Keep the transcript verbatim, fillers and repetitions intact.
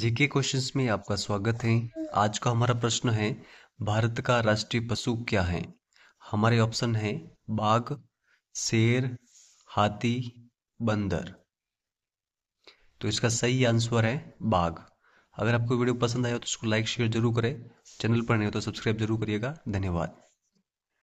GK questions में आपका स्वागत है। आज का हमारा प्रश्न है, भारत का राष्ट्रीय पशु क्या है। हमारे ऑप्शन है बाघ, शेर, हाथी, बंदर। तो इसका सही आंसर है बाघ। अगर आपको वीडियो पसंद आया तो इसको लाइक शेयर जरूर करें। चैनल पर नए हो तो सब्सक्राइब जरूर करिएगा। धन्यवाद।